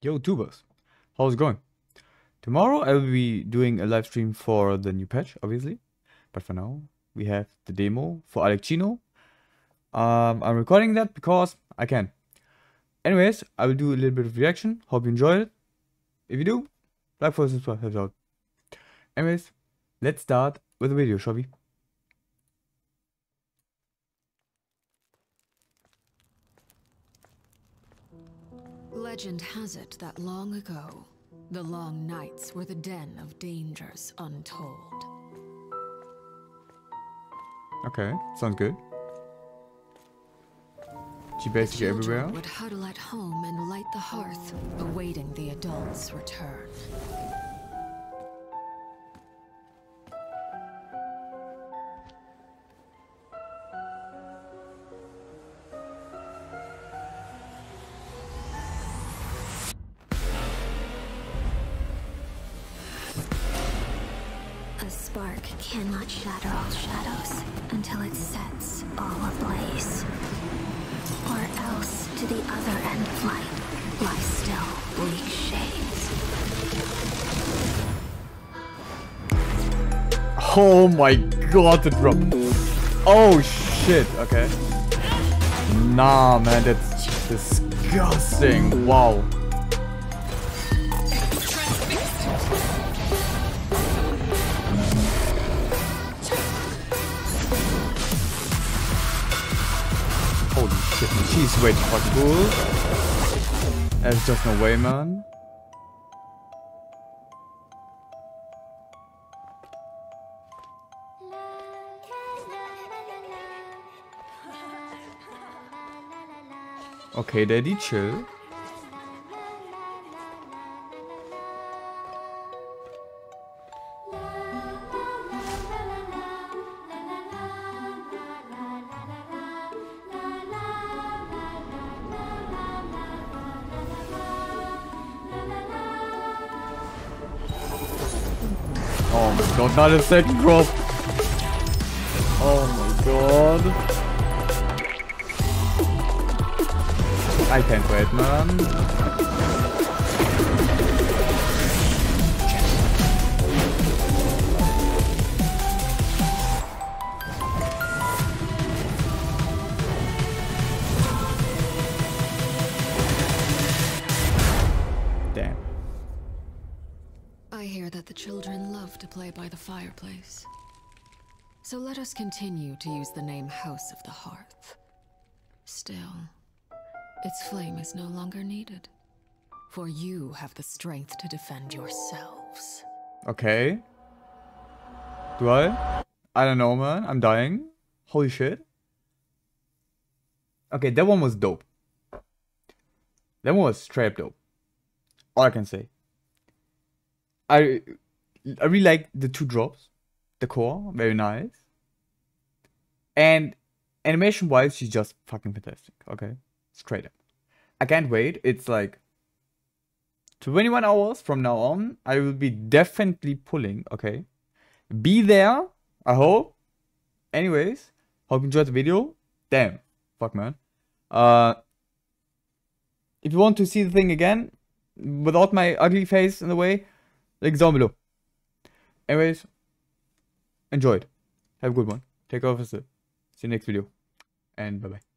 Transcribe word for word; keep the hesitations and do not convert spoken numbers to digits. Yo tubers, how's it going? Tomorrow I will be doing a live stream for the new patch, obviously. But for now, we have the demo for Arlecchino. Um, I'm recording that because I can. Anyways, I will do a little bit of reaction. Hope you enjoyed it. If you do, like, follow, subscribe, helps out. Anyways, let's start with the video, shall we? Legend has it that long ago, the long nights were the den of dangers untold. Okay, sounds good. She basically everywhere. Would huddle at home and light the hearth, awaiting the adult's return. A spark cannot shatter all shadows until it sets all ablaze. Or else, to the other end of light, lie still, bleak shades. Oh my god, the drop. Oh shit, okay. Nah, man, that's disgusting. Wow. She's way too fucking cool. There's just no way, man. Okay, daddy, chill. Oh my god, not a second drop. Oh my god. I can't wait, man. Damn. I hear that the children love to play by the fireplace. So let us continue to use the name House of the Hearth. Still, its flame is no longer needed, for you have the strength to defend yourselves. Okay. Do I? I don't know, man. I'm dying. Holy shit. Okay, that one was dope. That one was straight up dope. All I can say. I... I really like the two drops, the core, very nice. And animation-wise, she's just fucking fantastic, okay? Straight up. I can't wait. It's like twenty-one hours from now on. I will be definitely pulling, okay? Be there, I hope. Anyways, hope you enjoyed the video. Damn, fuck man. Uh, if you want to see the thing again, without my ugly face in the way, links down below. Anyways, enjoyed. Have a good one. Take care of yourself. See you next video. And bye-bye.